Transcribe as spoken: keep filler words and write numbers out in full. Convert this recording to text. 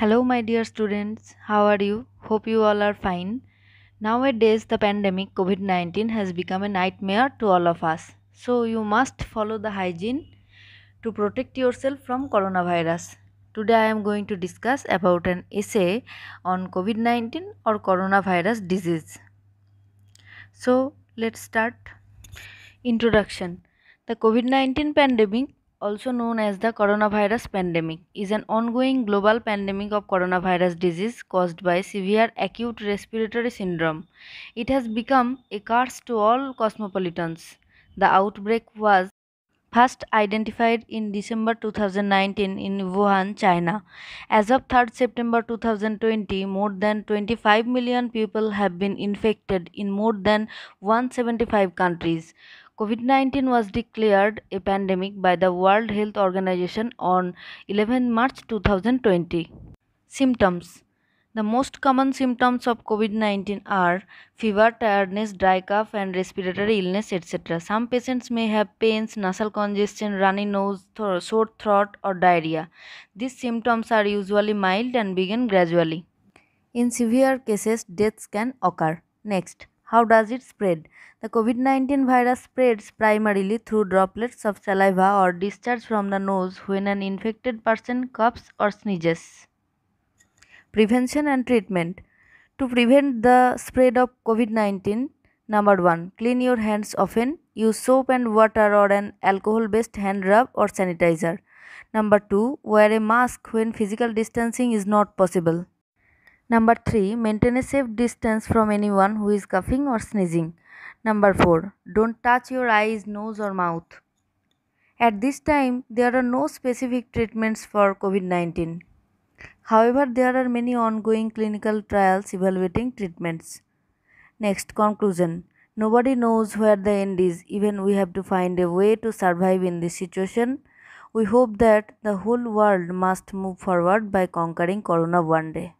Hello my dear students, how are you? Hope you all are fine. Nowadays the pandemic COVID nineteen has become a nightmare to all of us. So you must follow the hygiene to protect yourself from coronavirus. Today I am going to discuss about an essay on COVID nineteen or coronavirus disease. So let's start. Introduction. The COVID nineteen pandemic, also known as the coronavirus pandemic, is an ongoing global pandemic of coronavirus disease caused by severe acute respiratory syndrome. It has become a curse to all cosmopolitans. The outbreak was first identified in December two thousand nineteen in Wuhan, China. As of third September two thousand twenty, more than twenty-five million people have been infected in more than one hundred seventy-five countries. COVID nineteen was declared a pandemic by the World Health Organization on eleventh March two thousand twenty. Symptoms. The most common symptoms of COVID nineteen are fever, tiredness, dry cough and respiratory illness, et cetera. Some patients may have pains, nasal congestion, runny nose, th- sore throat or diarrhea. These symptoms are usually mild and begin gradually. In severe cases, deaths can occur. Next. How does it spread? The COVID nineteen virus spreads primarily through droplets of saliva or discharge from the nose when an infected person coughs or sneezes. Prevention and treatment. To prevent the spread of COVID nineteen, number one. Clean your hands often. Use soap and water or an alcohol-based hand rub or sanitizer. Number two. Wear a mask when physical distancing is not possible. Number three. Maintain a safe distance from anyone who is coughing or sneezing. Number four. Don't touch your eyes, nose or mouth. At this time, there are no specific treatments for COVID nineteen. However, there are many ongoing clinical trials evaluating treatments. Next, conclusion. Nobody knows where the end is. Even we have to find a way to survive in this situation. We hope that the whole world must move forward by conquering corona one day.